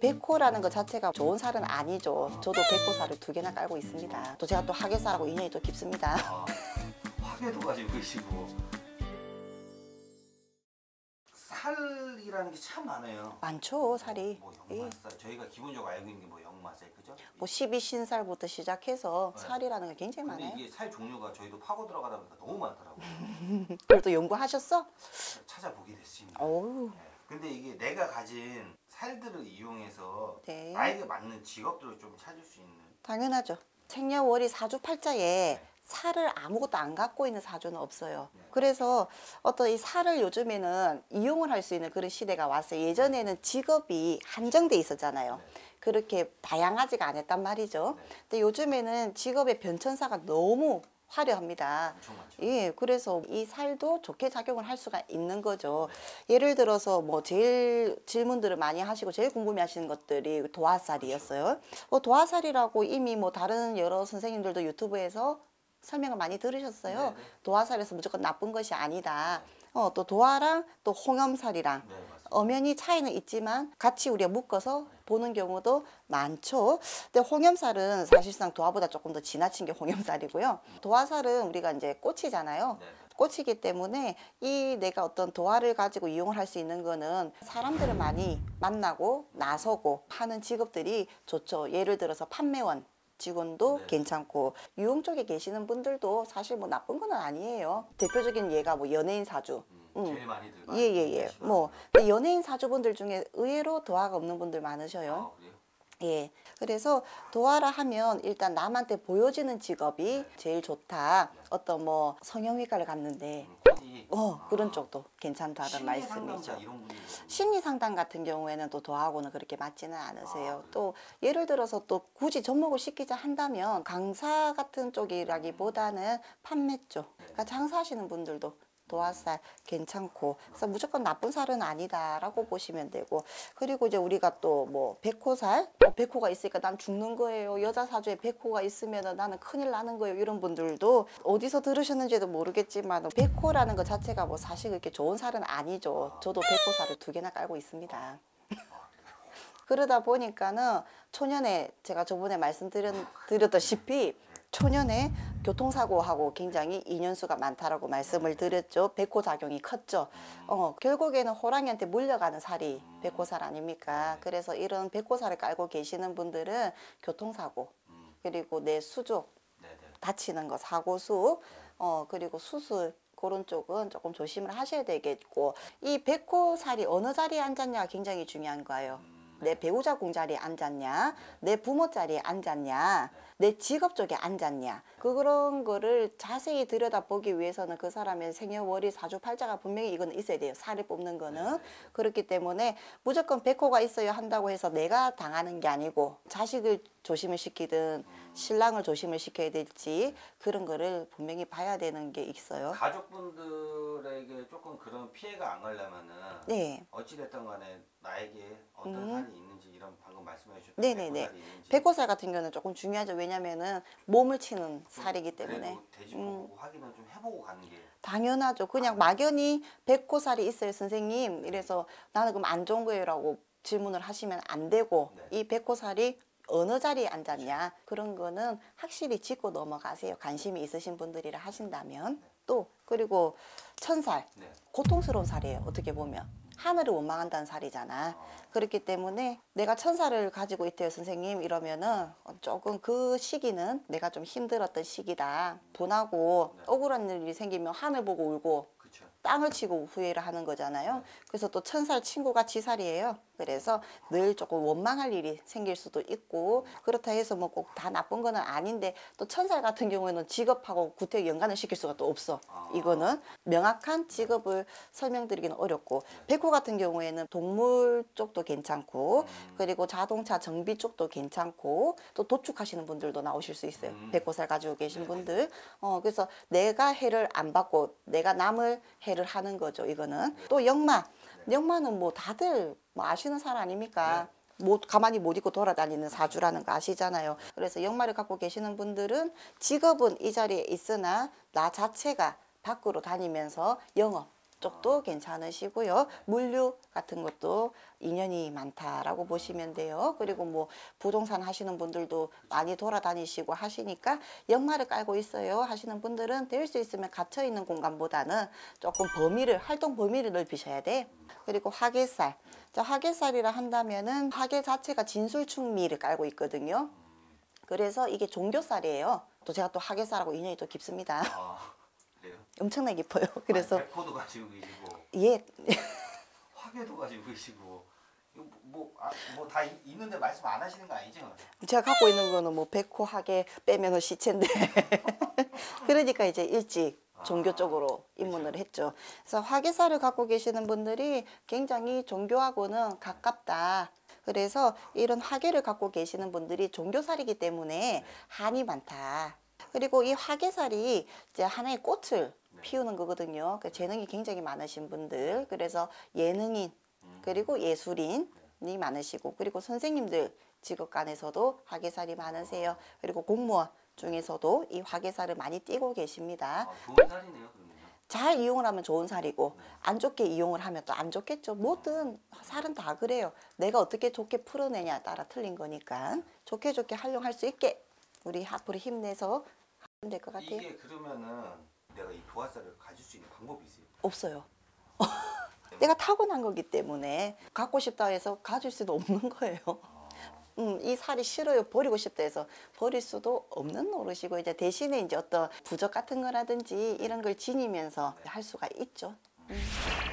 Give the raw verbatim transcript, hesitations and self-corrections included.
백호라는 것 자체가 좋은 살은 아니죠. 저도 백호살을 두 개나 깔고 있습니다. 또 제가 또 화개살하고 인연이 또 깊습니다. 아, 화개도 가지고 계시고. 살이라는 게 참 많아요. 많죠, 살이. 뭐 역마살, 예. 저희가 기본적으로 알고 있는 게 뭐 역마살, 그죠? 뭐 십이신살부터 시작해서 네. 살이라는 게 굉장히 근데 많아요. 이게 살 종류가 저희도 파고 들어가다 보니까 너무 많더라고요. 그걸 또 연구하셨어? 찾아보게 됐습니다. 오우. 네. 근데 이게 내가 가진 살들을 이용해서 네. 나에게 맞는 직업들을 좀 찾을 수 있는. 당연하죠. 생년월일 사주팔자에 네. 살을 아무것도 안 갖고 있는 사주는 없어요. 네. 그래서 어떤 이 살을 요즘에는 이용을 할 수 있는 그런 시대가 왔어요. 예전에는 직업이 한정돼 있었잖아요. 네. 그렇게 다양하지가 않았단 말이죠. 네. 근데 요즘에는 직업의 변천사가 너무 화려합니다. 예, 그래서 이 살도 좋게 작용을 할 수가 있는 거죠. 네. 예를 들어서 뭐 제일 질문들을 많이 하시고 제일 궁금해하시는 것들이 도화살이었어요. 뭐 도화살이라고 이미 뭐 다른 여러 선생님들도 유튜브에서 설명을 많이 들으셨어요. 네네. 도화살에서 무조건 나쁜 것이 아니다. 어, 또 도화랑 또 홍염살이랑 네, 엄연히 차이는 있지만 같이 우리가 묶어서 보는 경우도 많죠. 근데 홍염살은 사실상 도화보다 조금 더 지나친 게 홍염살이고요. 도화살은 우리가 이제 꽃이잖아요. 네네. 꽃이기 때문에 이 내가 어떤 도화를 가지고 이용을 할 수 있는 거는 사람들을 많이 만나고 나서고 하는 직업들이 좋죠. 예를 들어서 판매원 직원도 네. 괜찮고 유흥 쪽에 계시는 분들도 사실 뭐 나쁜 건 아니에요. 대표적인 예가 뭐 연예인 사주. 음, 음. 제일 많이들 많이 예예예. 예, 예. 뭐 근데 연예인 사주분들 중에 의외로 도화가 없는 분들 많으셔요. 아, 예. 그래서 도화라 하면 일단 남한테 보여지는 직업이 네. 제일 좋다. 네. 어떤 뭐 성형외과를 갔는데 음, 어 그런 아. 쪽도 괜찮다는 말씀이죠. 이런 심리상담 같은 경우에는 또 도화하고는 그렇게 맞지는 않으세요. 아, 또 예를 들어서 또 굳이 접목을 시키자 한다면 강사 같은 쪽이라기보다는 판매 쪽. 네. 그러니까 장사하시는 분들도 도화살 괜찮고 그래서 무조건 나쁜 살은 아니다라고 보시면 되고, 그리고 이제 우리가 또 뭐 백호살, 어, 백호가 있으니까 난 죽는 거예요, 여자 사주에 백호가 있으면 나는 큰일 나는 거예요, 이런 분들도 어디서 들으셨는지도 모르겠지만 백호라는 것 자체가 뭐 사실 그렇게 좋은 살은 아니죠. 저도 백호살을 두 개나 깔고 있습니다. 그러다 보니까는 초년에 제가 저번에 말씀드렸다시피 초년에 교통사고하고 굉장히 인연수가 많다라고 말씀을 드렸죠. 백호 작용이 컸죠. 어, 결국에는 호랑이한테 물려가는 살이 백호살 아닙니까? 그래서 이런 백호살을 깔고 계시는 분들은 교통사고, 그리고 내 수족, 다치는 거, 사고수, 어, 그리고 수술, 그런 쪽은 조금 조심을 하셔야 되겠고, 이 백호살이 어느 자리에 앉았냐가 굉장히 중요한 거예요. 내 배우자 공자리에 앉았냐, 내 부모 자리에 앉았냐, 내 직업 쪽에 앉았냐, 그런 거를 자세히 들여다보기 위해서는 그 사람의 생년월일 사주팔자가 분명히 이건 있어야 돼요. 살을 뽑는 거는. 그렇기 때문에 무조건 백호가 있어야 한다고 해서 내가 당하는 게 아니고 자식을 조심을 시키든 신랑을 조심을 시켜야 될지 그런 거를 분명히 봐야 되는 게 있어요. 가족분들에게 조금 그런 피해가 안 가려면은 네. 어찌됐든 간에 나에게 어떤 음. 살이 있는지, 이런 방금 말씀해 주셨던 네네네. 백호살이 있는지. 백호살 같은 경우는 조금 중요하죠. 왜냐면은 몸을 치는 살이기 때문에 음. 확인을 좀 해보고 가는 게 당연하죠. 그냥 아, 막연히 백호살이 있어요 선생님, 이래서 나는 그럼 안 좋은 거예요 라고 질문을 하시면 안 되고 네. 이 백호살이 어느 자리에 앉았냐, 그런 거는 확실히 짚고 넘어가세요. 관심이 있으신 분들이라 하신다면. 네. 또 그리고 천살, 네. 고통스러운 살이에요. 어떻게 보면 하늘을 원망한다는 살이잖아. 아. 그렇기 때문에 내가 천살을 가지고 있대요 선생님 이러면은 조금 그 시기는 내가 좀 힘들었던 시기다, 분하고 네. 억울한 일이 생기면 하늘 보고 울고 그쵸. 땅을 치고 후회를 하는 거잖아요. 네. 그래서 또 천살 친구가 지살이에요. 그래서 늘 조금 원망할 일이 생길 수도 있고, 그렇다 해서 뭐 꼭 다 나쁜 거는 아닌데, 또 천살 같은 경우에는 직업하고 구태 연관을 시킬 수가 또 없어. 아. 이거는 명확한 직업을 설명드리기는 어렵고, 백호 같은 경우에는 동물 쪽도 괜찮고 음. 그리고 자동차 정비 쪽도 괜찮고, 또 도축하시는 분들도 나오실 수 있어요. 음. 백호살 가지고 계신 분들. 어, 그래서 내가 해를 안 받고 내가 남을 해를 하는 거죠 이거는. 또 역마. 역마는 뭐 다들 뭐 아시는 살 아닙니까? 네. 못, 가만히 못 있고 돌아다니는 사주라는 거 아시잖아요. 그래서 역마를 갖고 계시는 분들은 직업은 이 자리에 있으나 나 자체가 밖으로 다니면서 영업, 쪽도 괜찮으시고요. 물류 같은 것도 인연이 많다라고 보시면 돼요. 그리고 뭐 부동산 하시는 분들도 많이 돌아다니시고 하시니까 역말을 깔고 있어요 하시는 분들은 될 수 있으면 갇혀있는 공간보다는 조금 범위를, 활동 범위를 넓히셔야 돼. 그리고 화개살. 자, 화개살이라 한다면은 화개 자체가 진술충미를 깔고 있거든요. 그래서 이게 종교살이에요. 또 제가 또 화개살하고 인연이 또 깊습니다. 아, 그래요? 엄청나게 깊어요. 그래서 아니, 백호도 가지고 계시고 예 화개도 가지고 계시고 뭐 뭐 다 있는데 말씀 안 하시는 거 아니죠? 제가 갖고 있는 거는 뭐 백호 화개 빼면은 시체인데 그러니까 이제 일찍 종교 쪽으로 입문을 했죠. 그래서 화개살을 갖고 계시는 분들이 굉장히 종교하고는 가깝다. 그래서 이런 화개를 갖고 계시는 분들이 종교살이기 때문에 한이 많다. 그리고 이 화개살이 이제 하나의 꽃을 피우는 거거든요. 그 재능이 굉장히 많으신 분들, 그래서 예능인 그리고 예술인이 많으시고, 그리고 선생님들 직업 간에서도 화개살이 많으세요. 그리고 공무원 중에서도 이 화개살을 많이 띄고 계십니다. 아, 좋은 살이네요. 그러면. 잘 이용을 하면 좋은 살이고, 네. 안 좋게 이용을 하면 또 안 좋겠죠. 뭐든 살은 다 그래요. 내가 어떻게 좋게 풀어내냐에 따라 틀린 거니까 좋게 좋게 활용할 수 있게 우리 앞으로 힘내서 하면 될 것 같아요. 이게 그러면은 내가 이 도화살을 가질 수 있는 방법이 있어요? 없어요. 내가 타고난 거기 때문에 갖고 싶다 해서 가질 수도 없는 거예요. 음, 이 살이 싫어요, 버리고 싶다 해서 버릴 수도 없는 노릇이고, 이제 대신에 이제 어떤 부적 같은 거라든지 이런 걸 지니면서 할 수가 있죠. 음.